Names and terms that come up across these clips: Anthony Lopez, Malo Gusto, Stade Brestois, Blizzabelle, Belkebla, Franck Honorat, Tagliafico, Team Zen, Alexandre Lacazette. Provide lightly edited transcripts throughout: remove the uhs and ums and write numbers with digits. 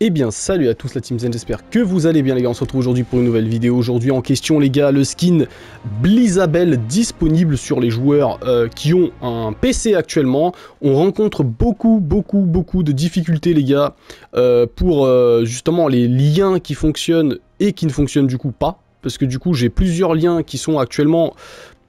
Eh bien salut à tous la Team Zen, j'espère que vous allez bien les gars, on se retrouve aujourd'hui pour une nouvelle vidéo. Aujourd'hui en question les gars, le skin Blizzabelle disponible sur les joueurs qui ont un PC actuellement. On rencontre beaucoup de difficultés les gars pour justement les liens qui fonctionnent et qui ne fonctionnent du coup pas. Parce que du coup j'ai plusieurs liens qui sont actuellement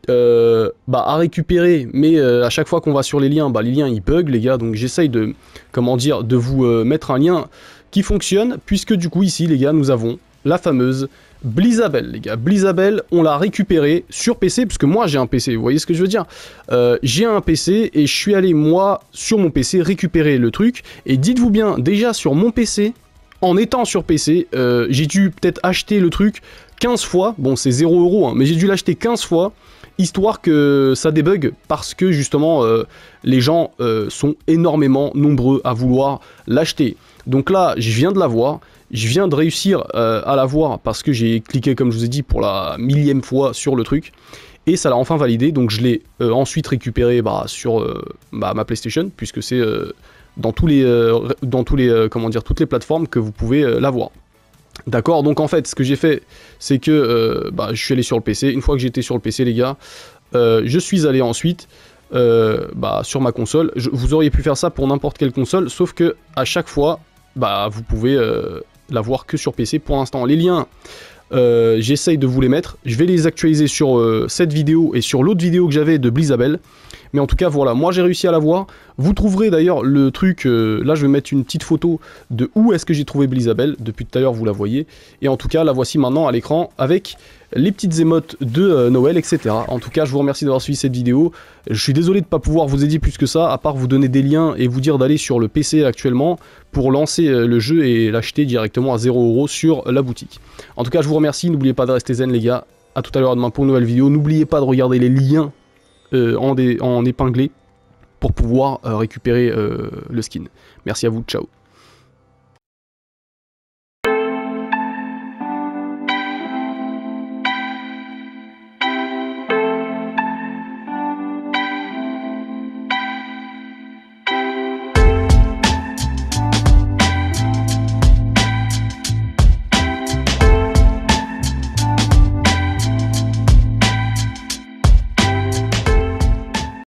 à récupérer, mais à chaque fois qu'on va sur les liens, les liens ils bug les gars. Donc j'essaye de, vous mettre un lien qui fonctionne, puisque du coup ici les gars nous avons la fameuse Blizzabelle les gars. Blizzabelle, on l'a récupérée sur PC, puisque moi j'ai un PC, vous voyez ce que je veux dire, j'ai un PC et je suis allé moi sur mon PC récupérer le truc. Et dites-vous bien, déjà sur mon PC, en étant sur PC, j'ai dû peut-être acheter le truc 15 fois, bon c'est 0 €, hein, mais j'ai dû l'acheter 15 fois, histoire que ça débug, parce que justement les gens sont énormément nombreux à vouloir l'acheter. Donc là je viens de l'avoir, je viens de réussir à l'avoir parce que j'ai cliqué comme je vous ai dit pour la 1000e fois sur le truc. Et ça l'a enfin validé, donc je l'ai ensuite récupéré sur ma PlayStation, puisque c'est toutes les plateformes que vous pouvez l'avoir. D'accord, donc en fait ce que j'ai fait c'est que je suis allé sur le PC. Une fois que j'étais sur le PC les gars, je suis allé ensuite sur ma console. Vous auriez pu faire ça pour n'importe quelle console, sauf que à chaque fois vous pouvez l'avoir que sur PC pour l'instant. Les liens, j'essaye de vous les mettre, je vais les actualiser sur cette vidéo et sur l'autre vidéo que j'avais de Blizzabelle. Mais en tout cas voilà, moi j'ai réussi à l'avoir. Vous trouverez d'ailleurs le truc, là je vais mettre une petite photo de où est-ce que j'ai trouvé Blizzabelle. Depuis tout à l'heure vous la voyez. Et en tout cas la voici maintenant à l'écran avec les petites émotes de Noël, etc. En tout cas je vous remercie d'avoir suivi cette vidéo. Je suis désolé de ne pas pouvoir vous aider plus que ça, à part vous donner des liens et vous dire d'aller sur le PC actuellement pour lancer le jeu et l'acheter directement à 0 € sur la boutique. En tout cas je vous remercie, n'oubliez pas de rester zen les gars. A tout à l'heure, à demain pour une nouvelle vidéo. N'oubliez pas de regarder les liens en épinglé pour pouvoir récupérer le skin. Merci à vous, ciao.